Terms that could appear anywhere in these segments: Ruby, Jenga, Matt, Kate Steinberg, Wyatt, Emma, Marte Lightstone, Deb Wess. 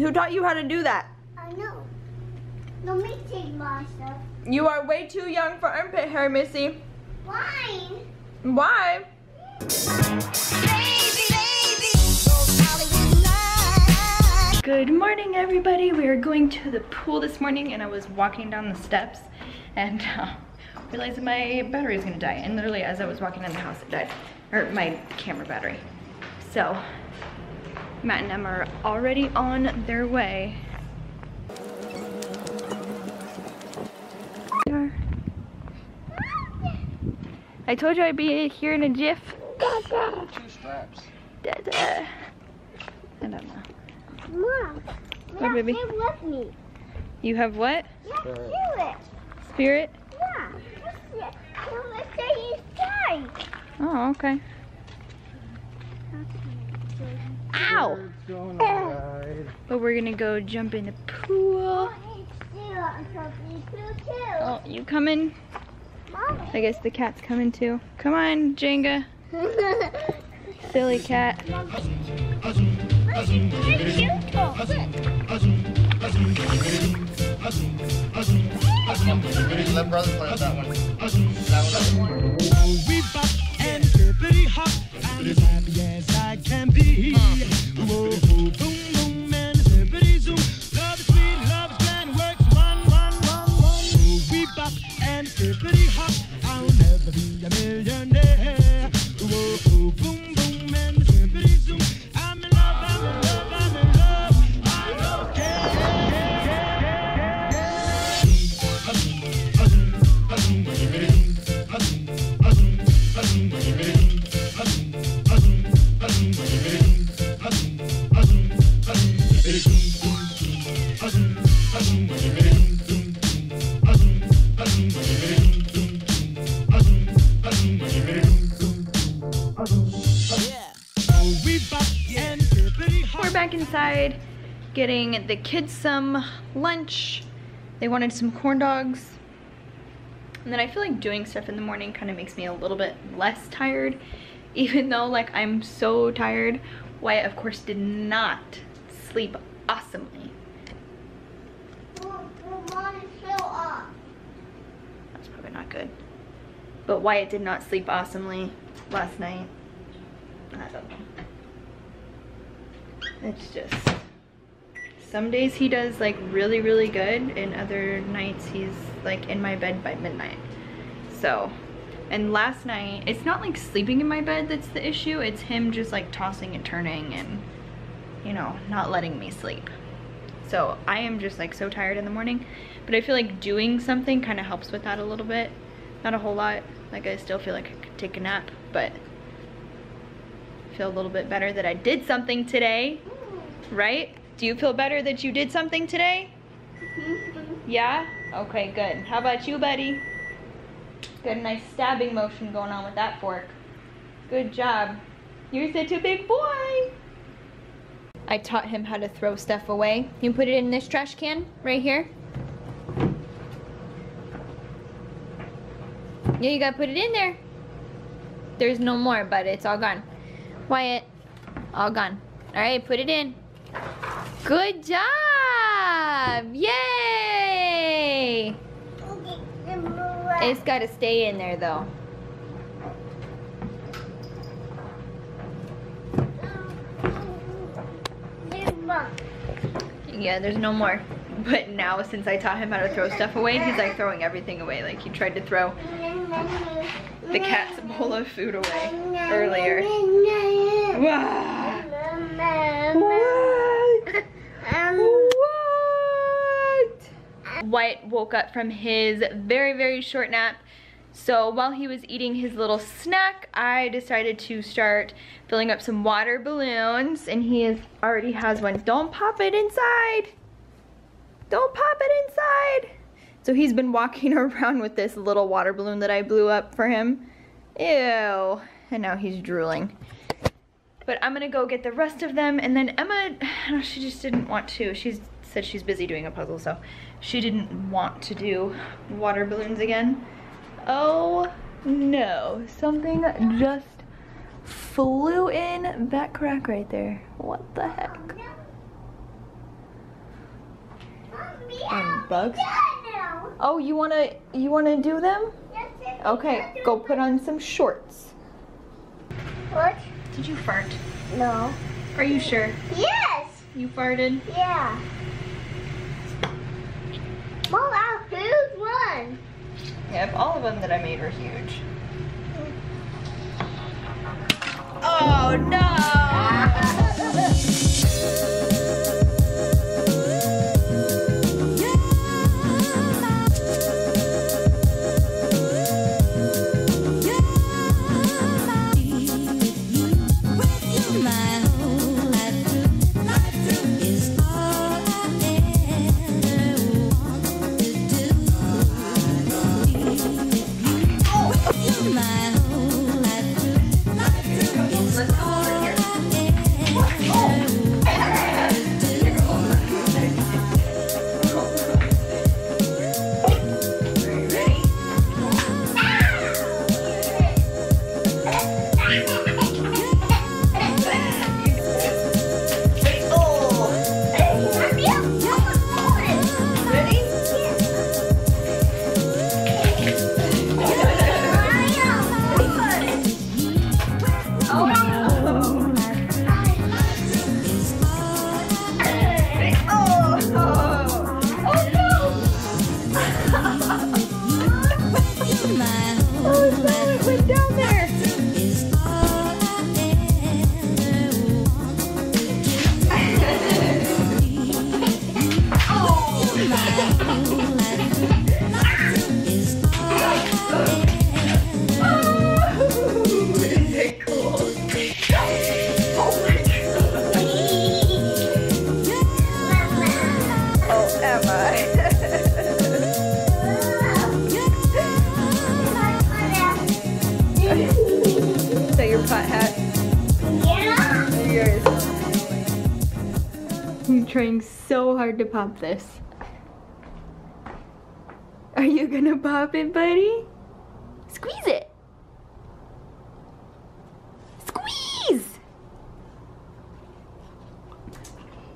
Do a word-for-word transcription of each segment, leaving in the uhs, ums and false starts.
Who taught you how to do that? I know. Don't make take monster. You are way too young for armpit hair, Missy. Why? Why? Good morning, everybody. We are going to the pool this morning, and I was walking down the steps and uh, realized my battery is gonna die. And literally, as I was walking in the house, it died. Or my camera battery. So, Matt and Emma are already on their way. I told you I'd be here in a jiff. Dada. Two straps. Dada. I don't know. Mom, yeah, baby. With me. You have what? Yeah, spirit. Spirit? Yeah. Mama said he's tired. Oh, okay. Ow! We're but we're gonna go jump in the pool. Oh, you coming? Mom. I guess the cat's coming too. Come on, Jenga. Silly cat. Let brother play with that one. That one. We bop and bippity hop. I'm as happy as I can be. Whoa, boom, boom, and bippity zoom. Love is sweet, love is grand, works one, one, one, one. We bop and bippity hop. I'll never be a millionaire. Whoa, boom, boom, and bippity zoom. I'm in love, I'm in love, I'm in love. I don't inside, getting the kids some lunch. They wanted some corn dogs. And then I feel like doing stuff in the morning kind of makes me a little bit less tired, even though like I'm so tired. Wyatt, of course, did not sleep awesomely. Well, mom is still up. That's probably not good. But Wyatt did not sleep awesomely last night. I don't know. It's just, some days he does like really, really good, and other nights he's like in my bed by midnight. So, and last night, it's not like sleeping in my bed that's the issue, it's him just like tossing and turning and, you know, not letting me sleep. So I am just like so tired in the morning, but I feel like doing something kind of helps with that a little bit. Not a whole lot, like I still feel like I could take a nap, but feel a little bit better that I did something today, right? Do you feel better that you did something today? Mm-hmm. Yeah? Okay, good. How about you, buddy? Good, nice stabbing motion going on with that fork. Good job. You're such a big boy. I taught him how to throw stuff away. You put it in this trash can right here. Yeah, you gotta put it in there. There's no more, but it's all gone. Wyatt, all gone. All right, put it in. Good job! Yay! It's got to stay in there, though. Yeah, there's no more. But now, since I taught him how to throw stuff away, he's like throwing everything away. Like he tried to throw the cat's bowl of food away earlier. Wow. What? What? Wyatt woke up from his very, very short nap. So while he was eating his little snack, I decided to start filling up some water balloons. And he is, already has one. Don't pop it inside. Don't pop it inside. So he's been walking around with this little water balloon that I blew up for him. Ew. And now he's drooling. But I'm gonna go get the rest of them, and then Emma, no, she just didn't want to. She said she's busy doing a puzzle, so she didn't want to do water balloons again. Oh no, something just flew in that crack right there. What the heck? bugs? Yeah, no. Oh, you wanna you wanna do them? Yes, yes, okay, yes, go put on some shorts. What? Did you fart? No. Are you sure? Yes. You farted? Yeah. Well, our huge one. Yep, all of them that I made are huge. Oh no! Trying so hard to pop this. Are you gonna pop it, buddy? Squeeze it. Squeeze.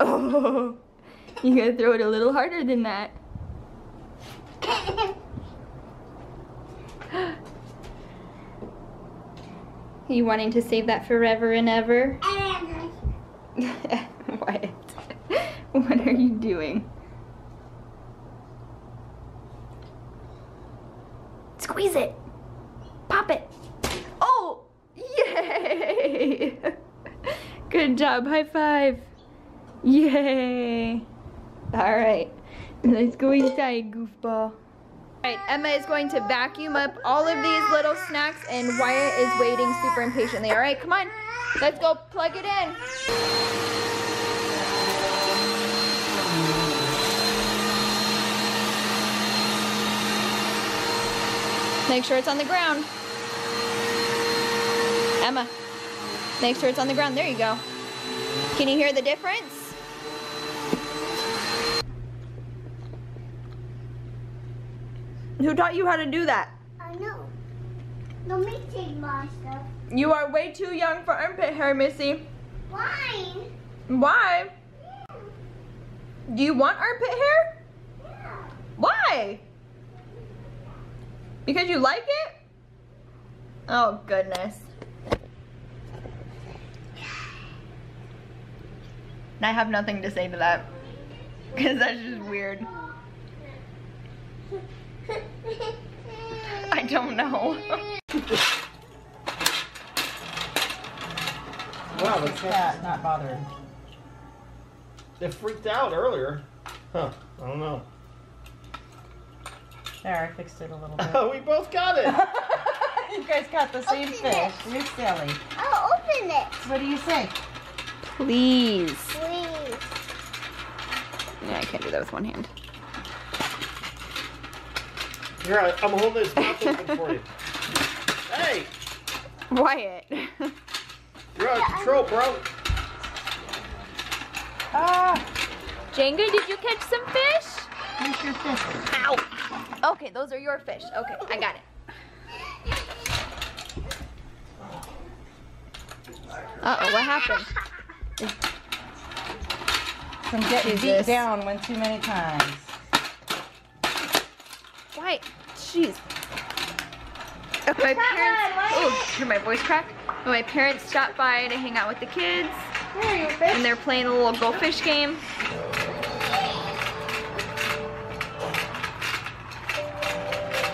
Oh, you gotta throw it a little harder than that. Are you wanting to save that forever and ever? What? What are you doing? Squeeze it! Pop it! Oh! Yay! Good job, high five! Yay! Alright, let's go inside, goofball. Alright, Emma is going to vacuum up all of these little snacks and Wyatt is waiting super impatiently. Alright, come on, let's go plug it in! Make sure it's on the ground. Emma, make sure it's on the ground. There you go. Can you hear the difference? Who taught you how to do that? I know. Let me take my stuff. You are way too young for armpit hair, Missy. Why? Why? Yeah. Do you want armpit hair? Yeah. Why? Because you like it? Oh, goodness. And I have nothing to say to that. Because that's just weird. I don't know. Wow, the cat not bothered. They freaked out earlier. Huh, I don't know. There, I fixed it a little bit. Oh, we both got it! You guys got the same open fish. It. You're silly. I'll open it. What do you say? Please. Please. Yeah, I can't do that with one hand. You're right. I'm holding this box open for you. Hey! Wyatt. You're out of control, bro. Ah! Jenga, did you catch some fish? Here's your fish. Ow! Okay, those are your fish. Okay, I got it. Uh-oh, what happened? From getting beat down one too many times. Wyatt, jeez. When my parents, oh, hear my voice crack? When my parents stopped by to hang out with the kids, and they're playing a little goldfish game.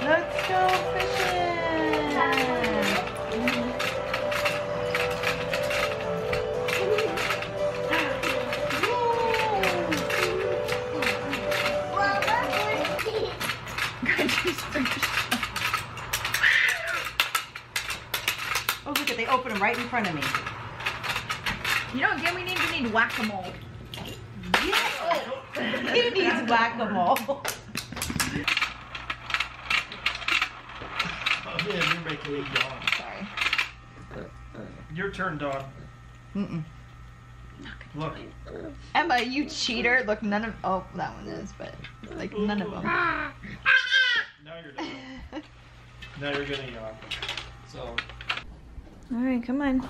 Let's go fishing! Oh, look at, they open them right in front of me. You don't get we need we need whack-a-mole. Yes! He needs whack-a-mole. Yeah, you're making me yawn. Sorry. Your turn, dog. Mm-mm. Look. Emma, you cheater. Look, none of... Oh, that one is, but... Like, ooh, none of them. Now you're done. Now you're gonna yawn. So... Alright, come on.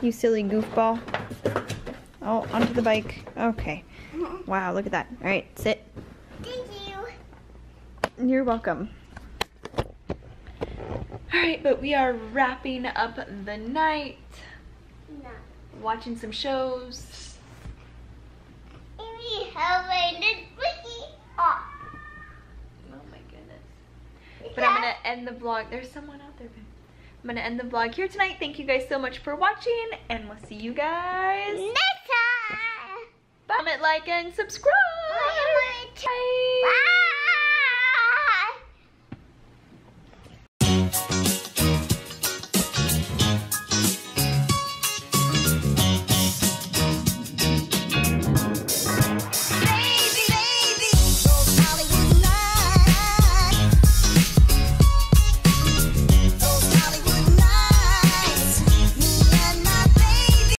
You silly goofball. Oh, onto the bike. Okay. Wow, look at that. Alright, sit. Thank you. You're welcome. Alright, but we are wrapping up the night, no. watching some shows. And we have ended Wiki off. Oh my goodness. But yeah. I'm going to end the vlog. There's someone out there, babe. I'm going to end the vlog here tonight. Thank you guys so much for watching, and we'll see you guys next time. Comment, like, and subscribe. Bye. Bye. Bye.